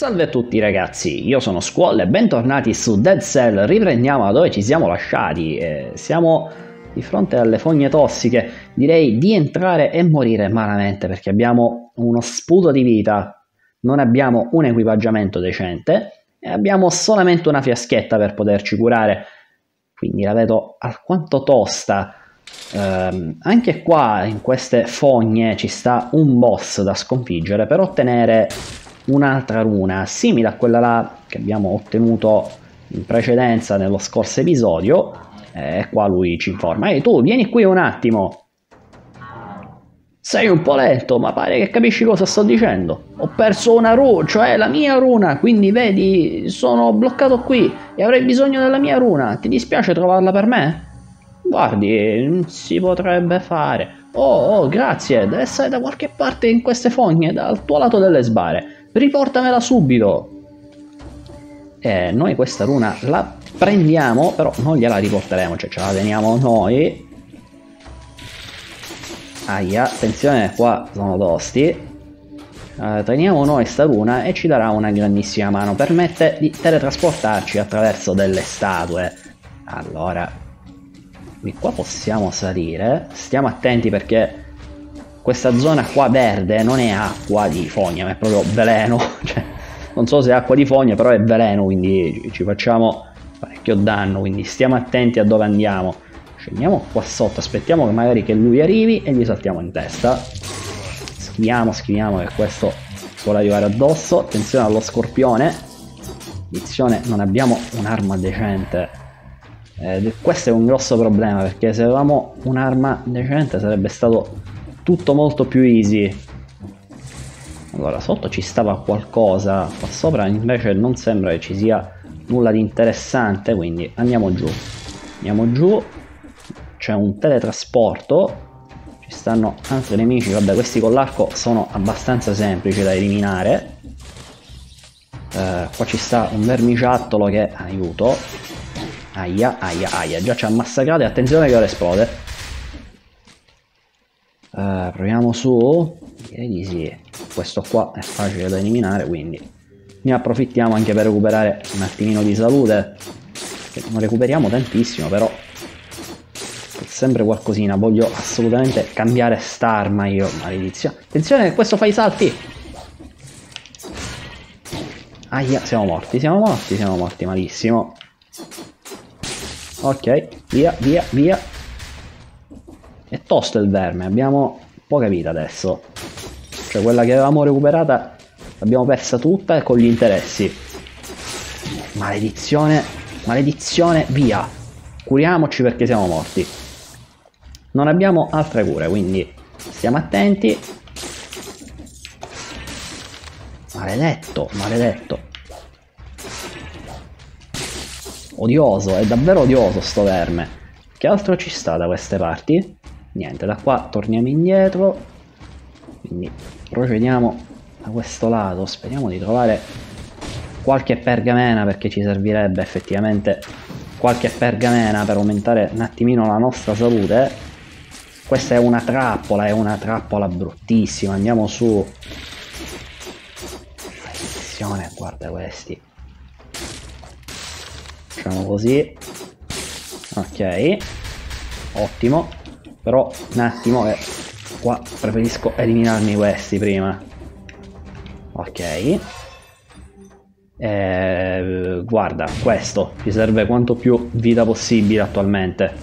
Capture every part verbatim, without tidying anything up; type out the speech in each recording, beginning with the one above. Salve a tutti ragazzi, io sono Squall e bentornati su Dead Cells. Riprendiamo da dove ci siamo lasciati, eh, siamo di fronte alle fogne tossiche. Direi di entrare e morire malamente perché abbiamo uno sputo di vita, non abbiamo un equipaggiamento decente e abbiamo solamente una fiaschetta per poterci curare, quindi la vedo alquanto tosta. Eh, anche qua in queste fogne ci sta un boss da sconfiggere per ottenere un'altra runa simile a quella là che abbiamo ottenuto in precedenza nello scorso episodio. E eh, qua lui ci informa: ehi tu, vieni qui un attimo, sei un po' lento, ma pare che capisci cosa sto dicendo. Ho perso una runa, cioè la mia runa, quindi vedi, sono bloccato qui e avrei bisogno della mia runa. Ti dispiace trovarla per me? Guardi, si potrebbe fare. Oh, oh, grazie, deve essere da qualche parte in queste fogne, dal tuo lato delle sbarre. Riportamela subito. Eh, noi questa runa la prendiamo, però non gliela riporteremo, cioè ce la teniamo noi. Aia, attenzione, qua sono tosti. Eh, teniamo noi sta runa e ci darà una grandissima mano. Permette di teletrasportarci attraverso delle statue. Allora, di qua possiamo salire. Stiamo attenti perché questa zona qua verde non è acqua di fogna, ma è proprio veleno. Cioè, non so se è acqua di fogna, però è veleno, quindi ci facciamo parecchio danno, quindi stiamo attenti a dove andiamo. Scendiamo qua sotto, aspettiamo che magari che lui arrivi e gli saltiamo in testa. Schiviamo, schiviamo che questo vuole arrivare addosso. Attenzione allo scorpione. Attenzione, non abbiamo un'arma decente. Eh, questo è un grosso problema, perché se avevamo un'arma decente sarebbe stato tutto molto più easy. Allora, sotto ci stava qualcosa, qua sopra invece non sembra che ci sia nulla di interessante, quindi andiamo giù. Andiamo giù, c'è un teletrasporto, ci stanno altri nemici. Vabbè, questi con l'arco sono abbastanza semplici da eliminare. Eh, qua ci sta un vermiciattolo che... aiuto. Aia, aia, aia, già ci ha massacrato e attenzione che ora esplode. Uh, proviamo su, direi di sì. Questo qua è facile da eliminare, quindi ne approfittiamo anche per recuperare un attimino di salute, che non recuperiamo tantissimo, però è sempre qualcosina. Voglio assolutamente cambiare starma io, maledizione. Attenzione che questo fa i salti. Aia, siamo morti, siamo morti, siamo morti malissimo. Ok, via, via, via. È tosto il verme, abbiamo poca vita adesso. Cioè quella che avevamo recuperata l'abbiamo persa tutta e con gli interessi. Maledizione, maledizione, via. Curiamoci perché siamo morti. Non abbiamo altre cure, quindi stiamo attenti. Maledetto, maledetto. Odioso, è davvero odioso sto verme. Che altro ci sta da queste parti? Niente, da qua torniamo indietro, quindi procediamo da questo lato, speriamo di trovare qualche pergamena, perché ci servirebbe effettivamente qualche pergamena per aumentare un attimino la nostra salute. Questa è una trappola, è una trappola bruttissima, andiamo su. Attenzione, guarda questi. Facciamo così, ok, ottimo. Però un attimo che qua preferisco eliminarmi questi prima. Ok. Eh, guarda, questo ci serve quanto più vita possibile attualmente.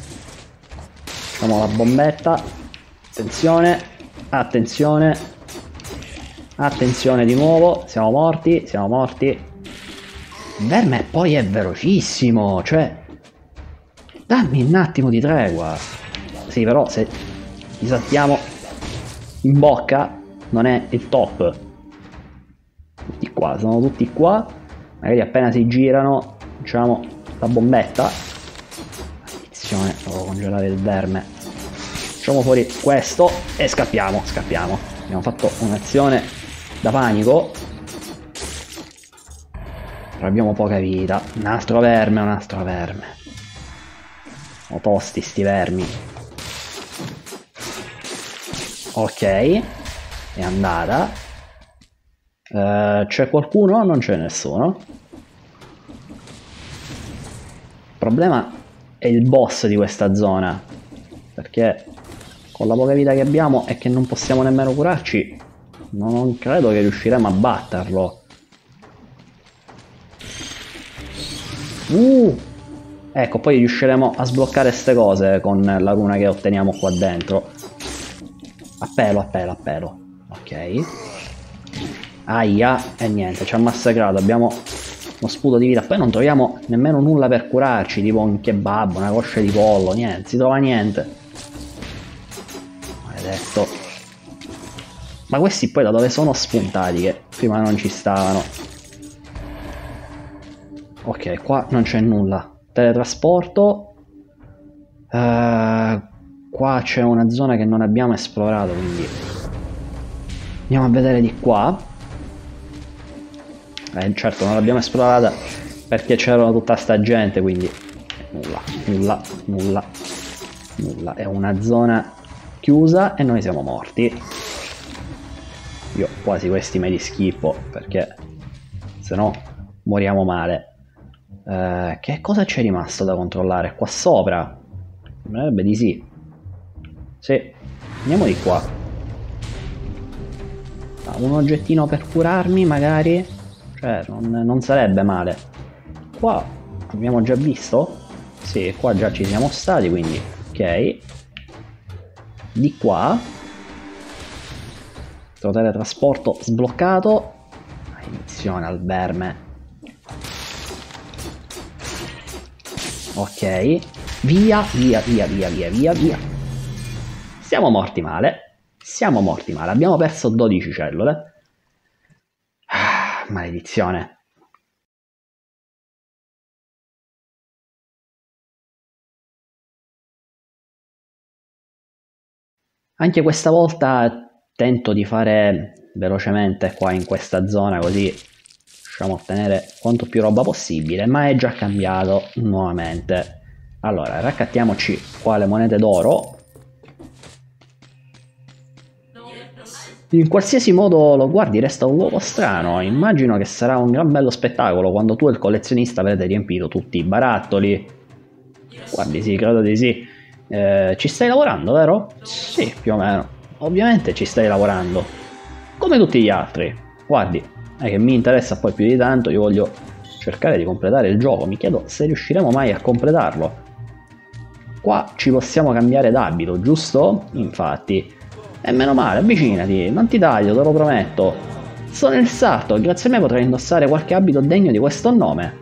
Facciamo la bombetta. Attenzione, attenzione, attenzione di nuovo. Siamo morti, siamo morti. Il verme poi è velocissimo, cioè... dammi un attimo di tregua. Sì, però se gli saltiamo in bocca non è il top. Tutti qua, sono tutti qua. Magari appena si girano facciamo la bombetta. Attenzione, devo congelare il verme. Facciamo fuori questo e scappiamo, scappiamo. Abbiamo fatto un'azione da panico. Però abbiamo poca vita. Un altro verme, un altro verme. Sono tosti sti vermi. Ok, è andata. Eh, c'è qualcuno? Non c'è nessuno. Il problema è il boss di questa zona, perché con la poca vita che abbiamo e che non possiamo nemmeno curarci, non credo che riusciremo a batterlo. Uh, ecco, poi riusciremo a sbloccare ste cose con la runa che otteniamo qua dentro. Appello, appello, appello. Ok. Aia, e niente, ci ha massacrato. Abbiamo uno sputo di vita. Poi non troviamo nemmeno nulla per curarci, tipo un kebab, una coscia di pollo, niente, si trova niente. Maledetto. Ma questi poi da dove sono spuntati, che prima non ci stavano? Ok, qua non c'è nulla. Teletrasporto. Uh, qua c'è una zona che non abbiamo esplorato, quindi andiamo a vedere di qua. Eh, certo, non l'abbiamo esplorata perché c'era tutta sta gente, quindi nulla, nulla, nulla, nulla. È una zona chiusa e noi siamo morti. Io quasi questi me li schifo, perché se no moriamo male. Eh, che cosa c'è rimasto da controllare? Qua sopra? Mi sembrerebbe di sì. Sì, andiamo di qua. Ah, un oggettino per curarmi magari? Cioè, non, non sarebbe male. Qua abbiamo già visto? Sì, qua già ci siamo stati, quindi ok. Di qua teletrasporto sbloccato. Maledizione al verme. Ok. Via, via, via, via, via, via, via. Siamo morti male. Siamo morti male. Abbiamo perso dodici cellule. Maledizione. Anche questa volta tento di fare velocemente qua in questa zona, così riusciamo a ottenere quanto più roba possibile, ma è già cambiato nuovamente. Allora, raccattiamoci qua le monete d'oro. In qualsiasi modo lo guardi resta un luogo strano, immagino che sarà un gran bello spettacolo quando tu e il collezionista avrete riempito tutti i barattoli. Guardi, sì, credo di sì. Eh, ci stai lavorando, vero? Sì, più o meno. Ovviamente ci stai lavorando, come tutti gli altri. Guardi, è che mi interessa poi più di tanto, io voglio cercare di completare il gioco, mi chiedo se riusciremo mai a completarlo. Qua ci possiamo cambiare d'abito, giusto? Infatti. E meno male, avvicinati, non ti taglio, te lo prometto. Sono il sarto, grazie a me potrai indossare qualche abito degno di questo nome.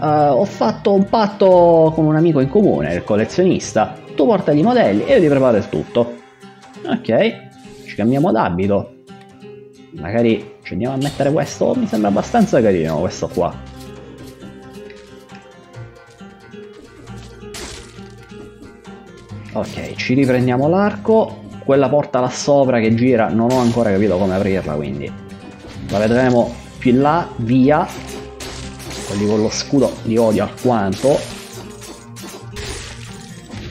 Uh, ho fatto un patto con un amico in comune, il collezionista. Tu porta i modelli e io ti preparo il tutto. Ok, ci cambiamo d'abito. Magari ci andiamo a mettere questo, mi sembra abbastanza carino questo qua. Ok, ci riprendiamo l'arco. Quella porta là sopra che gira, non ho ancora capito come aprirla, quindi la vedremo più in là, via. Quelli con lo scudo li odio alquanto.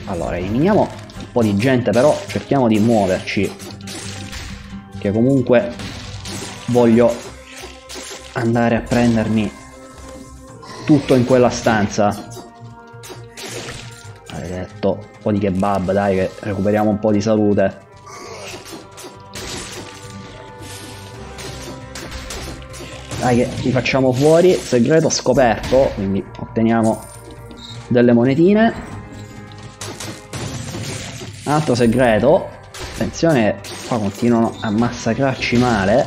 Allora, eliminiamo un po' di gente, però cerchiamo di muoverci, che comunque voglio andare a prendermi tutto in quella stanza. Maledetto, un po' di kebab, dai, che recuperiamo un po' di salute. Dai che li facciamo fuori, segreto scoperto, quindi otteniamo delle monetine. Altro segreto, attenzione, qua continuano a massacrarci male.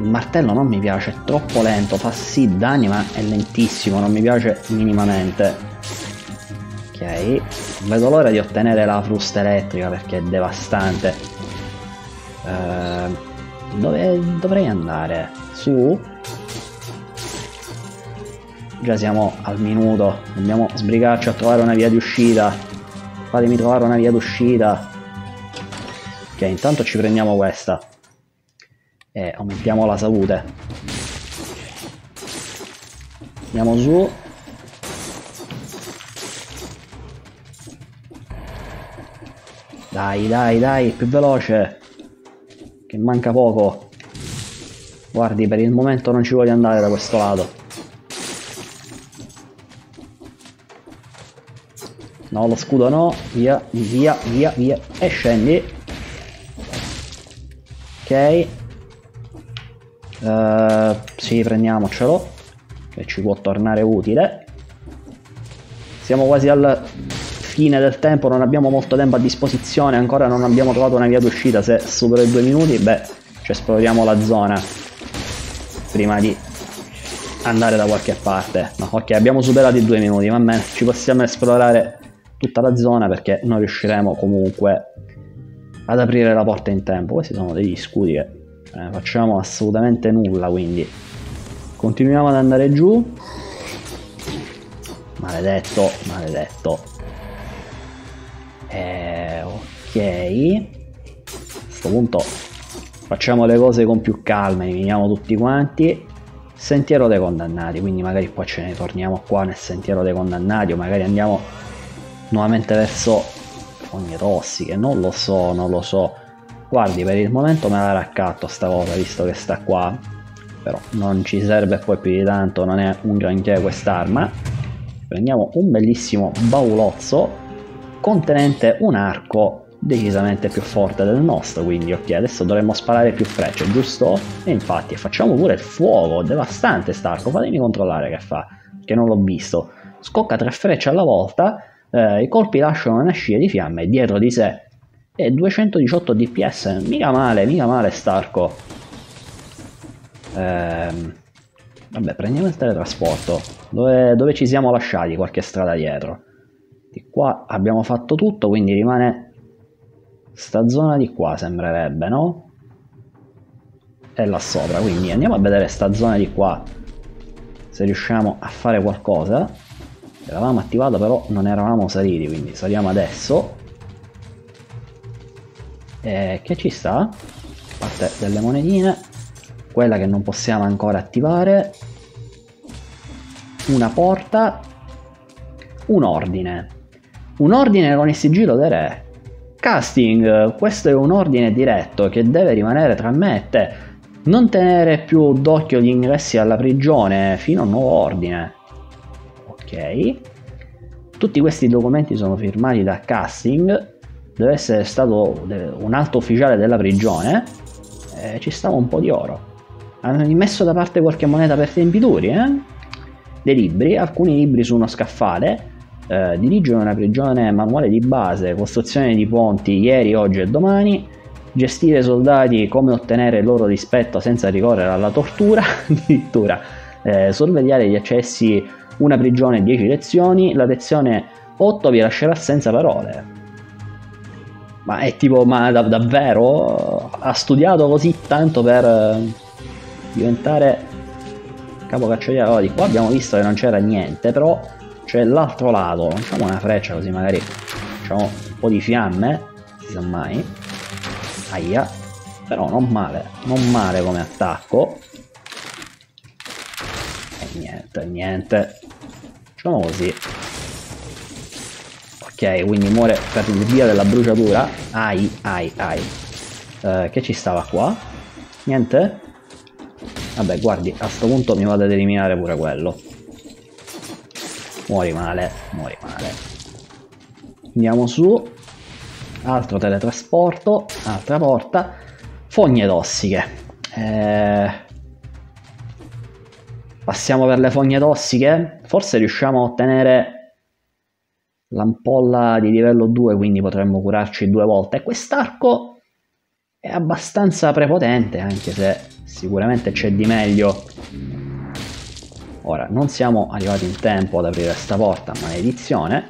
Il martello non mi piace, è troppo lento, fa sì danni ma è lentissimo, non mi piace minimamente. Ok, vedo l'ora di ottenere la frusta elettrica perché è devastante. Uh, dove dovrei andare? Su? Già siamo al minuto, dobbiamo sbrigarci a trovare una via di uscita. Fatemi trovare una via d'uscita. Ok, intanto ci prendiamo questa e aumentiamo la salute. Andiamo su. Dai, dai, dai, più veloce. che manca poco. Guardi, per il momento non ci voglio andare da questo lato. No, lo scudo no. Via, via, via, via. E scendi. Ok. Uh, sì, prendiamocelo, che ci può tornare utile. Siamo quasi al fine del tempo, non abbiamo molto tempo a disposizione. Ancora non abbiamo trovato una via d'uscita. Se supero i due minuti, beh, ci esploriamo la zona prima di andare da qualche parte. No, ok, abbiamo superato i due minuti, va bene, ci possiamo esplorare tutta la zona perché non riusciremo comunque ad aprire la porta in tempo. Questi sono degli scudi che eh, facciamo assolutamente nulla, quindi continuiamo ad andare giù. Maledetto, maledetto. Eh, ok, a questo punto facciamo le cose con più calma, eliminiamo tutti quanti. Sentiero dei condannati, quindi magari poi ce ne torniamo qua nel sentiero dei condannati, o magari andiamo nuovamente verso fogne tossiche, non lo so, non lo so. Guardi, per il momento me la raccatto sta cosa, visto che sta qua, però non ci serve poi più di tanto, non è un granché quest'arma. Prendiamo un bellissimo baulozzo contenente un arco decisamente più forte del nostro, quindi ok, adesso dovremmo sparare più frecce, giusto? E infatti facciamo pure il fuoco devastante st'arco, fatemi controllare che fa, che non l'ho visto. Scocca tre frecce alla volta, eh, i colpi lasciano una scia di fiamme dietro di sé e duecentodiciotto dps, mica male, mica male st'arco. ehm, vabbè, prendiamo il teletrasporto dove, dove ci siamo lasciati qualche strada dietro. Di qua abbiamo fatto tutto, quindi rimane sta zona di qua, sembrerebbe, no? È là sopra, quindi andiamo a vedere sta zona di qua, se riusciamo a fare qualcosa. L'avevamo attivato però non eravamo saliti, quindi saliamo adesso. E che ci sta? A parte delle monetine, quella che non possiamo ancora attivare, una porta, un ordine. Un ordine con il sigillo del re. Casting, questo è un ordine diretto che deve rimanere tra me e te. Non tenere più d'occhio gli ingressi alla prigione fino a un nuovo ordine. Ok. Tutti questi documenti sono firmati da Casting. Deve essere stato un alto ufficiale della prigione. E ci stava un po' di oro. Hanno messo da parte qualche moneta per tentituri, eh? Dei libri, alcuni libri su uno scaffale. Uh, dirigere una prigione, manuale di base, costruzione di ponti ieri, oggi e domani, gestire soldati, come ottenere il loro rispetto senza ricorrere alla tortura, addirittura eh, sorvegliare gli accessi, una prigione, dieci lezioni, la lezione otto vi lascerà senza parole. Ma è tipo, ma da davvero? Ha studiato così tanto per diventare capocacciaiere? Allora, di qua abbiamo visto che non c'era niente, però c'è l'altro lato. Lanciamo una freccia così magari facciamo un po' di fiamme, si sa mai. Aia, però non male, non male come attacco. E niente, niente, facciamo così. Ok, quindi muore per via della bruciatura. Ai, ai, ai. Eh, che ci stava qua? Niente? Vabbè, guardi, a sto punto mi vado ad eliminare pure quello. Muori male, muori male. Andiamo su. Altro teletrasporto, altra porta. Fogne tossiche. Eh... Passiamo per le fogne tossiche. Forse riusciamo a ottenere l'ampolla di livello due, quindi potremmo curarci due volte. E quest'arco è abbastanza prepotente, anche se sicuramente c'è di meglio. Ora, non siamo arrivati in tempo ad aprire sta porta, maledizione,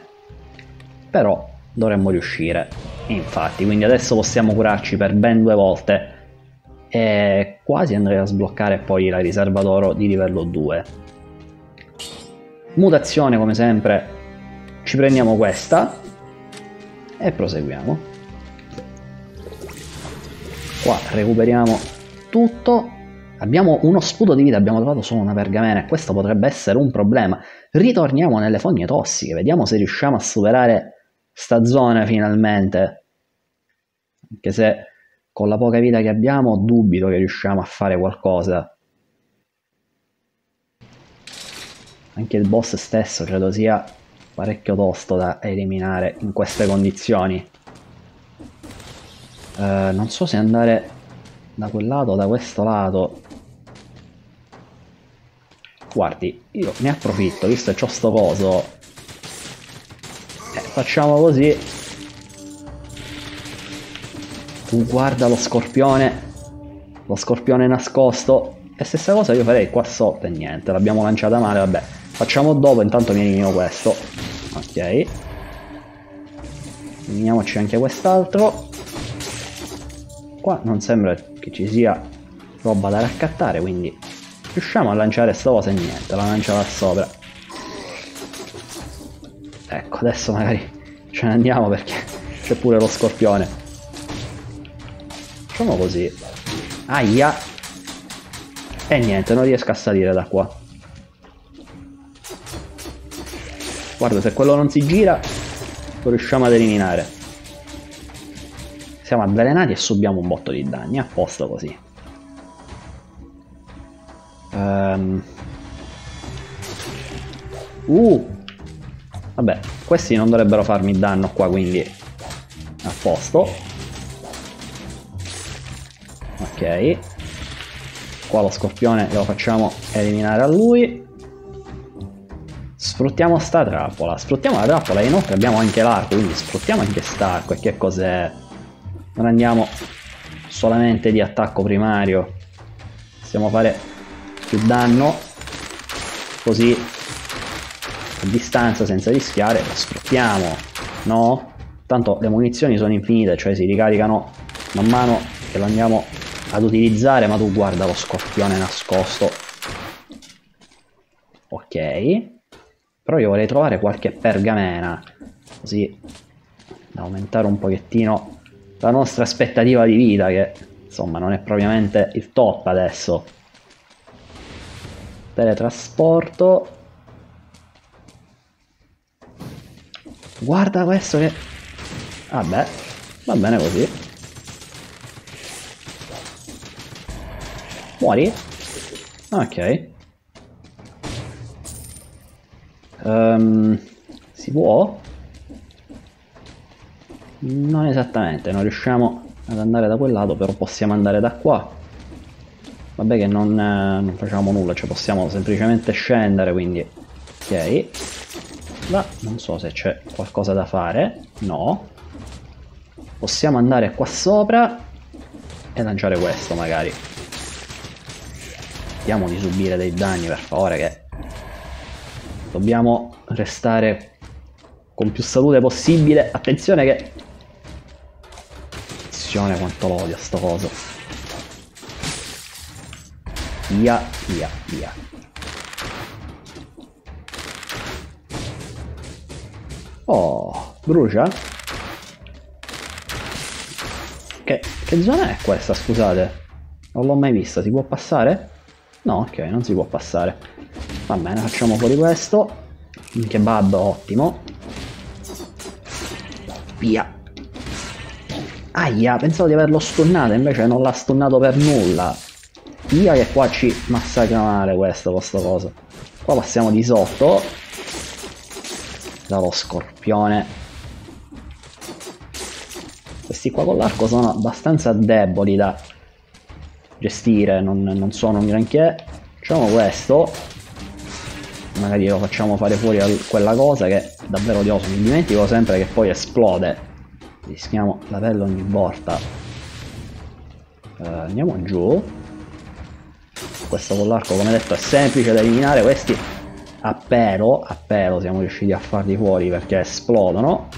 però dovremmo riuscire, infatti, quindi adesso possiamo curarci per ben due volte e quasi andrei a sbloccare poi la riserva d'oro di livello due. Mutazione, come sempre, ci prendiamo questa e proseguiamo. Qua recuperiamo tutto. Abbiamo uno sputo di vita, abbiamo trovato solo una pergamena e questo potrebbe essere un problema. Ritorniamo nelle fogne tossiche, vediamo se riusciamo a superare sta zona finalmente. Anche se con la poca vita che abbiamo dubito che riusciamo a fare qualcosa. Anche il boss stesso credo sia parecchio tosto da eliminare in queste condizioni. Eh, non so se andare da quel lato o da questo lato. Guardi, io ne approfitto, visto che ho sto coso. Eh, facciamo così. Tu guarda lo scorpione. Lo scorpione nascosto. E stessa cosa io farei qua sotto e niente, l'abbiamo lanciata male, vabbè. Facciamo dopo, intanto mi elimino questo. Ok. Eliminiamoci anche quest'altro. Qua non sembra che ci sia roba da raccattare, quindi riusciamo a lanciare sta cosa e niente, la lancia là sopra. Ecco, adesso magari ce ne andiamo perché c'è pure lo scorpione. Facciamo così. Aia! E niente, non riesco a salire da qua. Guarda, se quello non si gira lo riusciamo ad eliminare. Siamo avvelenati e subiamo un botto di danni, a posto così. Um. Uh. Vabbè, questi non dovrebbero farmi danno qua, quindi a posto. Ok. Qua lo scorpione lo facciamo eliminare a lui. Sfruttiamo sta trappola, sfruttiamo la trappola e inoltre abbiamo anche l'arco, quindi sfruttiamo anche st'arco. E che cos'è? Non andiamo solamente di attacco primario, possiamo fare più danno così a distanza senza rischiare. Lo sfruttiamo, no? Tanto le munizioni sono infinite, cioè si ricaricano man mano che lo andiamo ad utilizzare. Ma tu guarda lo scorpione nascosto. Ok, però io vorrei trovare qualche pergamena così da aumentare un pochettino la nostra aspettativa di vita, che insomma non è propriamente il top adesso. Teletrasporto. Guarda questo che... vabbè, va bene così. Muori? Ok. Um, si può? Non esattamente, non riusciamo ad andare da quel lato, però possiamo andare da qua. Vabbè che non, eh, non facciamo nulla, cioè possiamo semplicemente scendere, quindi... ok. Là, non so se c'è qualcosa da fare. No. Possiamo andare qua sopra e lanciare questo magari. Vediamo di subire dei danni, per favore, che... dobbiamo restare con più salute possibile. Attenzione che... attenzione quanto l'odio sto coso. Via, via, via. Oh, brucia? Che, che zona è questa, scusate? Non l'ho mai vista, si può passare? No, ok, non si può passare. Va bene, facciamo fuori questo. Un kebab, ottimo. Via. Aia, pensavo di averlo stunnato, invece non l'ha stunnato per nulla. Via che qua ci massacra male questo, questo coso. Qua passiamo di sotto. Dallo scorpione. Questi qua con l'arco sono abbastanza deboli da gestire, non, non sono un granché. Facciamo questo. Magari lo facciamo fare fuori a quella cosa che... davvero odioso, mi dimentico sempre che poi esplode. Rischiamo la pelle ogni volta. Uh, andiamo giù. Questo con l'arco, come detto, è semplice da eliminare. Questi a pelo, a pelo siamo riusciti a farli fuori perché esplodono.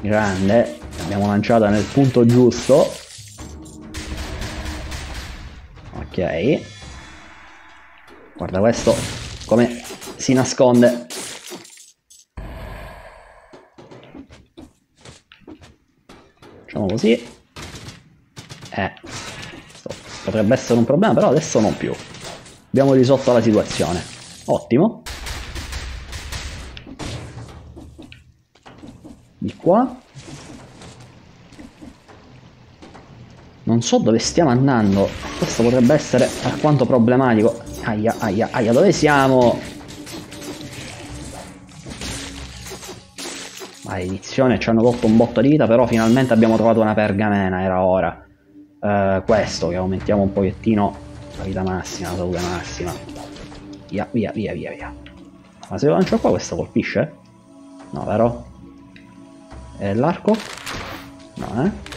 Grande, l'abbiamo lanciata nel punto giusto. Ok. Guarda questo come si nasconde. Facciamo così. Eh, potrebbe essere un problema, però adesso non più. Abbiamo risolto la situazione. Ottimo. Di qua. Non so dove stiamo andando. Questo potrebbe essere alquanto problematico. Aia, aia, aia, dove siamo? Maledizione, ci hanno tolto un botto di vita, però finalmente abbiamo trovato una pergamena, era ora. Uh, questo, che aumentiamo un pochettino la vita massima, la salute massima. Via, via, via, via, via. Ma se lo lancio qua questo colpisce? No, vero? E l'arco? No, eh?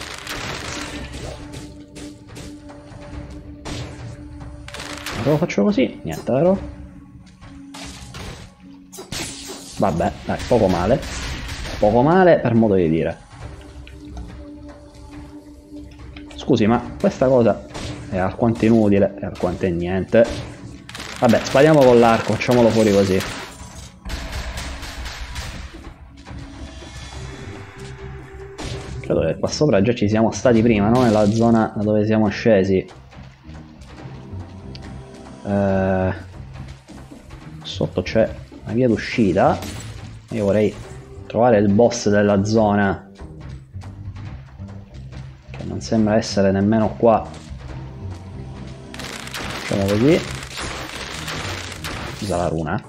Se lo faccio così, niente, vero? Vabbè, dai, poco male. Poco male per modo di dire. Scusi, ma questa cosa è alquanto inutile, è alquanto niente. Vabbè, spariamo con l'arco, facciamolo fuori così. Credo che qua sopra già ci siamo stati prima, no? Nella zona dove siamo scesi. Uh, sotto c'è una via d'uscita. Io vorrei trovare il boss della zona, che non sembra essere nemmeno qua. Facciamo così. Usa la runa.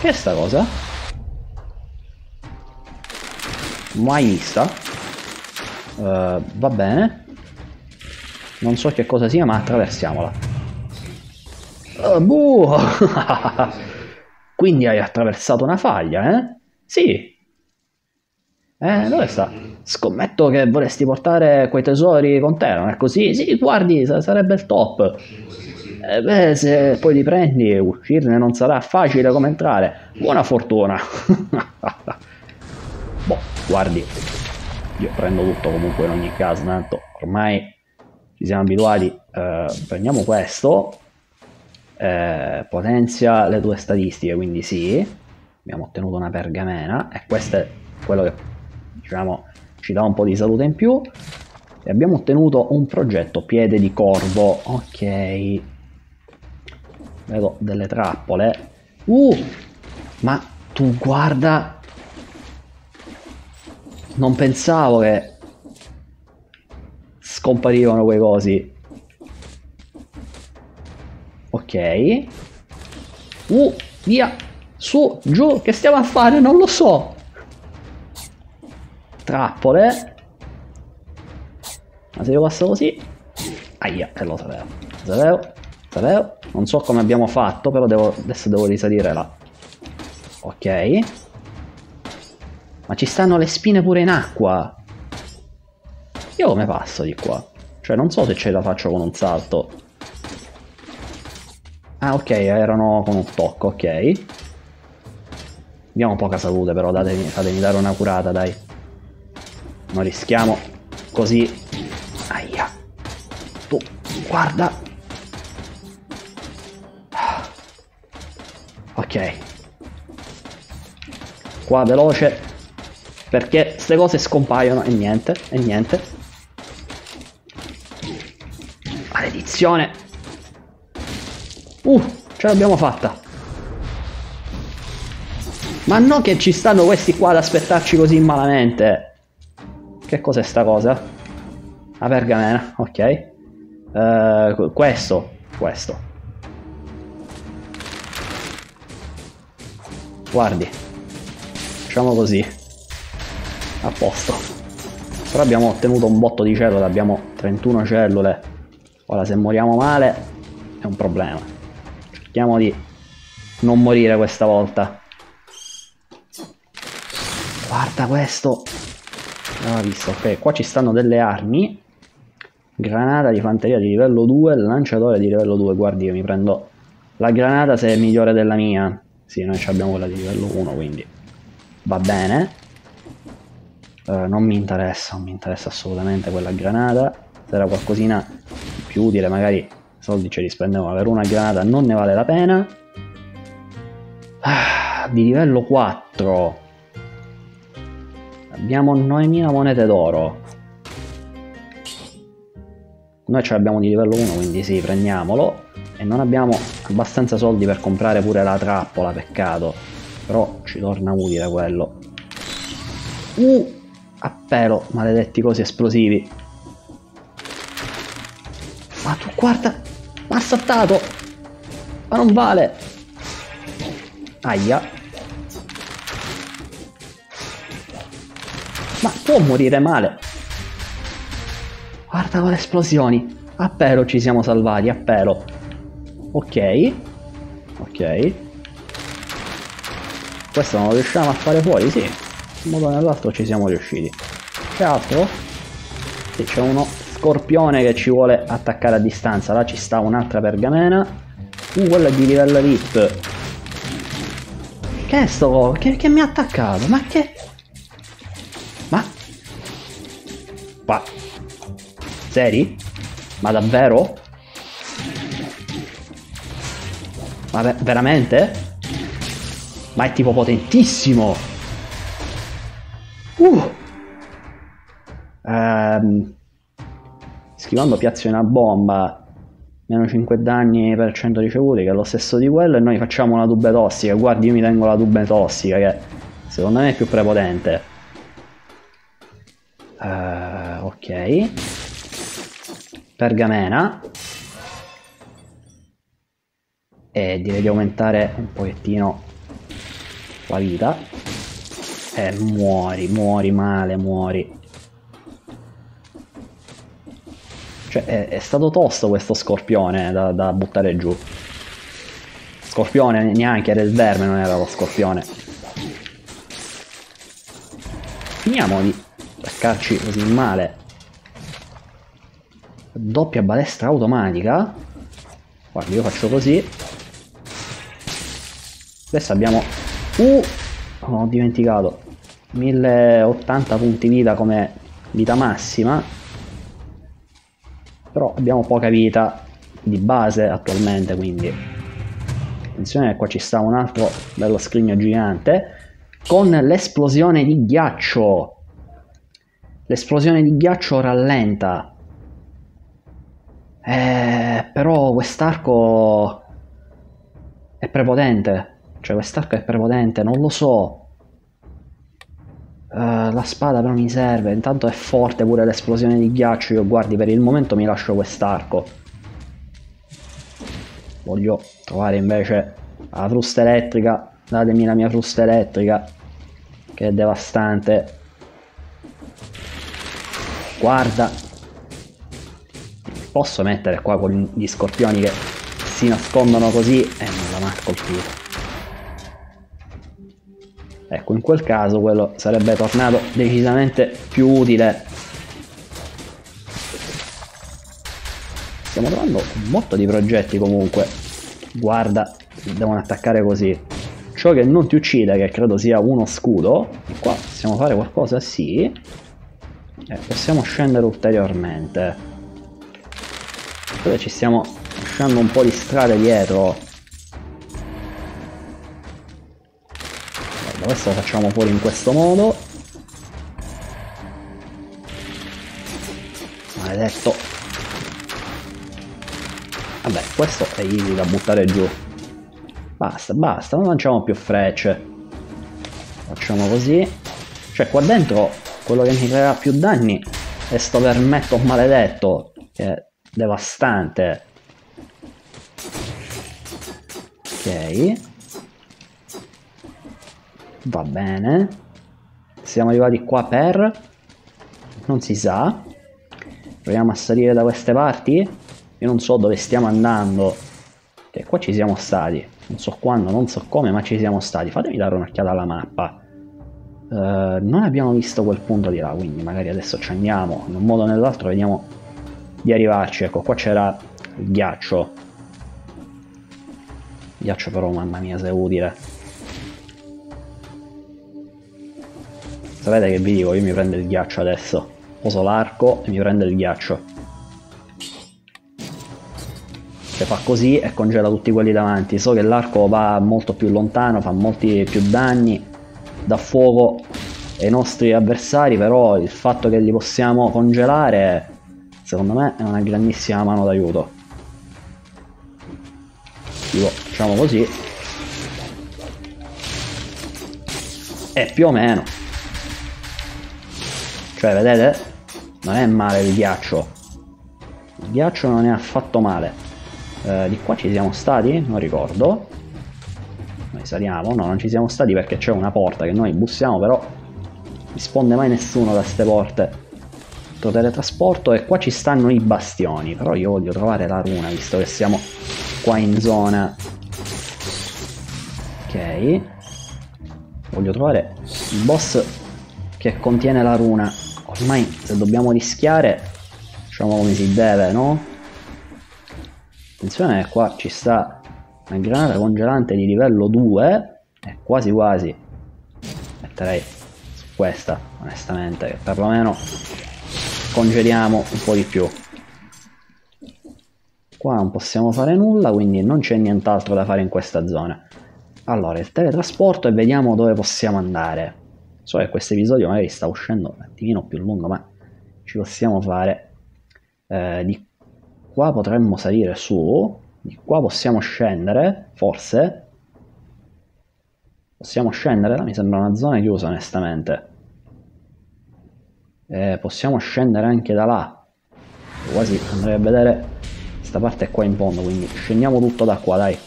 Che è sta cosa? Mai vista. uh, Va bene. Non so che cosa sia, ma attraversiamola. Uh, buh! Quindi hai attraversato una faglia, eh? Sì. Eh, dove sta? Scommetto che vorresti portare quei tesori con te, non è così? Sì, guardi, sarebbe il top. Eh, beh, se poi li prendi, uscirne non sarà facile come entrare. Buona fortuna. Boh, guardi. Io prendo tutto comunque in ogni caso, tanto ormai... siamo abituati. Eh, prendiamo questo, eh, potenzia le tue statistiche, quindi sì, abbiamo ottenuto una pergamena e questo è quello che, diciamo, ci dà un po' di salute in più, e abbiamo ottenuto un progetto piede di corvo. Ok, vedo delle trappole. Uh, ma tu guarda, non pensavo che scomparivano quei cosi. Ok. Uh, via. Su, giù. Che stiamo a fare? Non lo so. Trappole. Ma se io passo così... Aia, eh, lo sapevo. Lo sapevo. Lo sapevo. Non so come abbiamo fatto, però devo... adesso devo risalire là. Ok. Ma ci stanno le spine pure in acqua. Io come passo di qua? Cioè non so se ce la faccio con un salto. Ah ok, erano con un tocco, ok. Abbiamo poca salute però, datemi, fatemi dare una curata, dai. Non rischiamo così. Aia. Tu, guarda. Ok. Qua veloce, perché ste cose scompaiono e niente, e niente. Maledizione. Uh, ce l'abbiamo fatta. Ma non che ci stanno questi qua ad aspettarci così malamente. Che cos'è sta cosa? Una pergamena, ok. uh, Questo, questo. Guardi. Facciamo così. A posto. Però abbiamo ottenuto un botto di cellule. Abbiamo trentuno cellule. Ora se moriamo male è un problema. Cerchiamo di non morire questa volta. Guarda questo. Ah, visto, ok, qua ci stanno delle armi. Granata di fanteria di livello due, lanciatore di livello due. Guardi che mi prendo la granata se è migliore della mia. Sì, noi abbiamo quella di livello uno, quindi va bene. eh, Non mi interessa, non mi interessa assolutamente quella granata. Se era qualcosina più utile, magari soldi ce li spendevo, ma per una granata non ne vale la pena. Ah, di livello quattro abbiamo novemila monete d'oro. Noi ce l'abbiamo di livello uno, quindi sì, prendiamolo. E non abbiamo abbastanza soldi per comprare pure la trappola, peccato. Però ci torna utile quello. Uh, Appelo, maledetti cosi esplosivi. Ma tu guarda, m'ha saltato. Ma non vale. Aia. Ma può morire male. Guarda con le esplosioni. Appelo ci siamo salvati, appelo. Ok. Ok. Questo non lo riusciamo a fare fuori, sì. In modo o nell'altro ci siamo riusciti. C'è altro? Sì, c'è uno scorpione che ci vuole attaccare a distanza. Là ci sta un'altra pergamena. Uh, quella è di livello V I P. Che è sto? Che, che mi ha attaccato? Ma che... Ma... Qua. Seri? Ma davvero? Ma ve veramente? Ma è tipo potentissimo! Uh. Ehm, schivando piazzo una bomba, meno cinque danni per cento ricevuti, che è lo stesso di quello, e noi facciamo una dubbe tossica. Guardi, io mi tengo la dubbe tossica, che secondo me è più prepotente. Ehm, ok, pergamena, e direi di aumentare un pochettino la vita. Eh, muori, muori male, muori. Cioè, è, è stato tosto questo scorpione da, da buttare giù. Scorpione neanche, era il verme, non era lo scorpione. Finiamo di attaccarci così male. Doppia balestra automatica. Guarda, io faccio così. Adesso abbiamo... Uh! Oh, ho dimenticato mille ottanta punti vita come vita massima, però abbiamo poca vita di base attualmente, quindi attenzione che qua ci sta un altro bello scrigno gigante con l'esplosione di ghiaccio. L'esplosione di ghiaccio rallenta, eh, però quest'arco è prepotente. Cioè, quest'arco è prepotente, non lo so. Uh, la spada però mi serve, intanto è forte pure l'esplosione di ghiaccio. Io, guardi, per il momento mi lascio quest'arco. Voglio trovare invece la frusta elettrica. Datemi la mia frusta elettrica, che è devastante. Guarda. Posso mettere qua con gli scorpioni che si nascondono così e eh, non la mai colpito. Ecco, in quel caso quello sarebbe tornato decisamente più utile. Stiamo trovando un botto di progetti comunque. Guarda, devono attaccare così. Ciò che non ti uccide, che credo sia uno scudo. E qua possiamo fare qualcosa, sì. E possiamo scendere ulteriormente. Poi ci stiamo lasciando un po' di strada dietro. Questo lo facciamo fuori in questo modo. Maledetto. Vabbè, questo è easy da buttare giù. Basta, basta, non lanciamo più frecce. Facciamo così. Cioè, qua dentro quello che mi creerà più danni è sto vermetto maledetto, che è devastante. Ok. Va bene. Siamo arrivati qua per... non si sa. Proviamo a salire da queste parti. Io non so dove stiamo andando. E qua ci siamo stati. Non so quando, non so come, ma ci siamo stati. Fatemi dare un'occhiata alla mappa. Uh, non abbiamo visto quel punto di là, quindi magari adesso ci andiamo. In un modo o nell'altro vediamo di arrivarci. Ecco, qua c'era il ghiaccio. Il ghiaccio però, mamma mia, se è utile. Sapete che vi dico, io mi prendo il ghiaccio adesso. Poso l'arco e mi prendo il ghiaccio. Cioè fa così e congela tutti quelli davanti. So che l'arco va molto più lontano, fa molti più danni, dà fuoco ai nostri avversari, però il fatto che li possiamo congelare, secondo me, è una grandissima mano d'aiuto. Tipo, facciamo così. E più o meno... Cioè, vedete? Non è male il ghiaccio. Il ghiaccio non è affatto male. Eh, di qua ci siamo stati? Non ricordo. Noi saliamo. No, non ci siamo stati perché c'è una porta che noi bussiamo, però risponde mai nessuno da ste porte. Teletrasporto. E qua ci stanno i bastioni, però io voglio trovare la runa visto che siamo qua in zona. Ok, voglio trovare il boss che contiene la runa. Ormai se dobbiamo rischiare facciamo come si deve, no? Attenzione, qua ci sta una granata congelante di livello due e quasi quasi metterei su questa, onestamente, che perlomeno congeliamo un po' di più. Qua non possiamo fare nulla, quindi non c'è nient'altro da fare in questa zona. Allora, il teletrasporto, e vediamo dove possiamo andare. So che questo episodio magari sta uscendo un attimino più lungo, ma ci possiamo fare. Eh, di qua potremmo salire su, di qua possiamo scendere, forse. Possiamo scendere, mi sembra una zona chiusa onestamente. Eh, possiamo scendere anche da là, quasi andrei a vedere questa parte qua in fondo, quindi scendiamo tutto da qua, dai.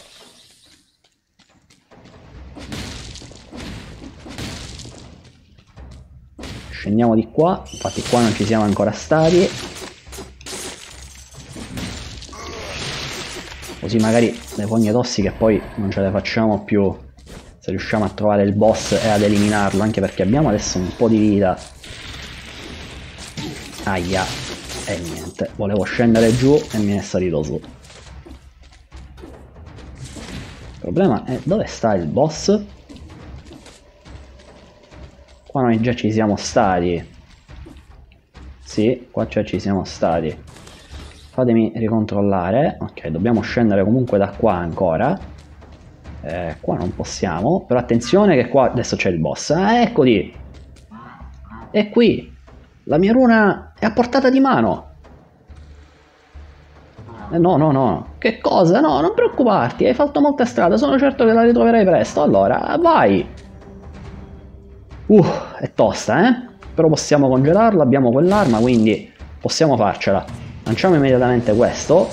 Scendiamo di qua, infatti qua non ci siamo ancora stati, così magari le fogne tossiche poi non ce le facciamo più se riusciamo a trovare il boss e ad eliminarlo, anche perché abbiamo adesso un po' di vita. Aia, e niente, volevo scendere giù e mi è salito su. Il problema è dove sta il boss? Qua noi già ci siamo stati. Sì, qua già ci siamo stati. Fatemi ricontrollare. Ok, dobbiamo scendere comunque da qua ancora. Eh, qua non possiamo, però attenzione che qua adesso c'è il boss. Ah, eccoli! È qui! La mia runa è a portata di mano. Eh, no, no, no. Che cosa? No, non preoccuparti. Hai fatto molta strada. Sono certo che la ritroverai presto. Allora, vai. Uh, è tosta, eh? Però possiamo congelarla. Abbiamo quell'arma, quindi possiamo farcela. Lanciamo immediatamente questo.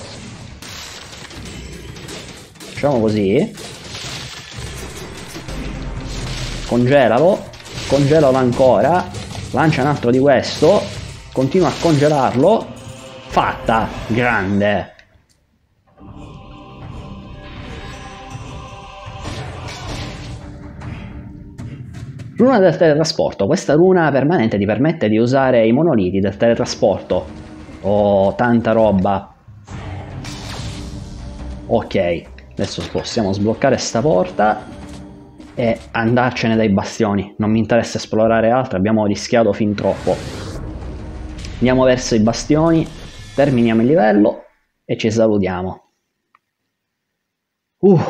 Facciamo così. Congelalo. Congelalo ancora. Lancia un altro di questo, continua a congelarlo, fatta, grande! Runa del teletrasporto, questa runa permanente ti permette di usare i monoliti del teletrasporto. Oh, tanta roba! Ok, adesso possiamo sbloccare sta porta e andarcene dai bastioni. Non mi interessa esplorare altro, abbiamo rischiato fin troppo. Andiamo verso i bastioni, terminiamo il livello e ci salutiamo. Uh,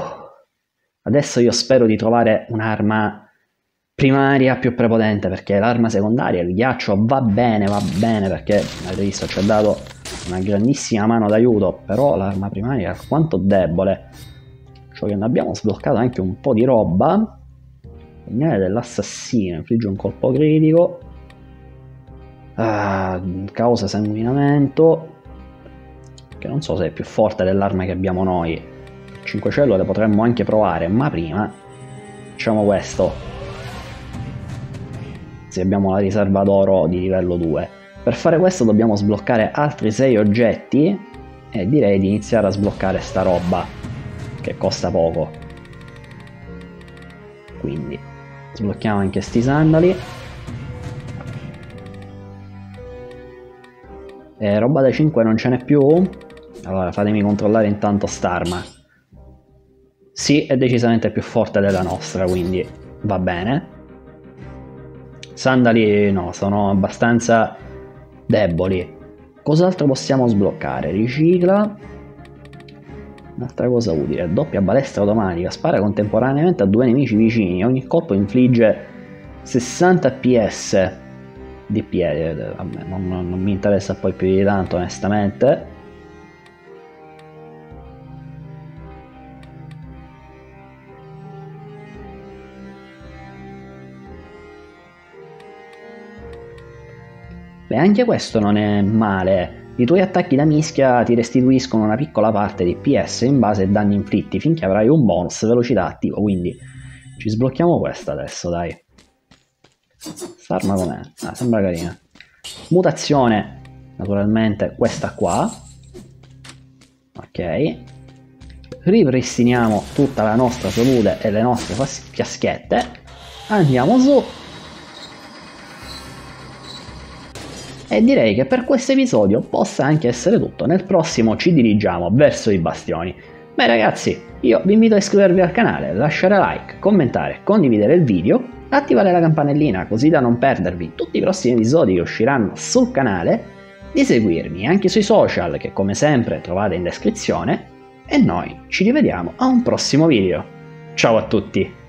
adesso io spero di trovare un'arma primaria più prepotente, perché l'arma secondaria, il ghiaccio, va bene, va bene, perché avete visto ci ha dato una grandissima mano d'aiuto, però l'arma primaria è alquanto debole. Cioè che ne abbiamo sbloccato anche un po' di roba. Pugnale dell'assassino, infligge un colpo critico, ah, causa sanguinamento, che non so se è più forte dell'arma che abbiamo noi. Cinque cellule potremmo anche provare, ma prima facciamo questo. Se abbiamo la riserva d'oro di livello due, per fare questo dobbiamo sbloccare altri sei oggetti e direi di iniziare a sbloccare sta roba che costa poco. Quindi sblocchiamo anche sti sandali e roba da cinque non ce n'è più. Allora fatemi controllare intanto st'arma. Sì, è decisamente più forte della nostra, quindi va bene. Sandali no, sono abbastanza deboli. Cos'altro possiamo sbloccare? Ricicla. Un'altra cosa utile, doppia balestra automatica, spara contemporaneamente a due nemici vicini, ogni colpo infligge sessanta P S di piede, vabbè, non, non, non mi interessa poi più di tanto onestamente. Beh, anche questo non è male. I tuoi attacchi da mischia ti restituiscono una piccola parte di P S in base ai danni inflitti finché avrai un bonus velocità attivo, quindi ci sblocchiamo questa adesso, dai. S'arma com'è? Ah, sembra carina. Mutazione, naturalmente questa qua. Ok. Ripristiniamo tutta la nostra salute e le nostre fiaschette. Andiamo su. E direi che per questo episodio possa anche essere tutto. Nel prossimo ci dirigiamo verso i bastioni. Beh ragazzi, io vi invito a iscrivervi al canale, lasciare like, commentare, condividere il video, attivare la campanellina così da non perdervi tutti i prossimi episodi che usciranno sul canale, di seguirmi anche sui social che come sempre trovate in descrizione e noi ci rivediamo a un prossimo video. Ciao a tutti!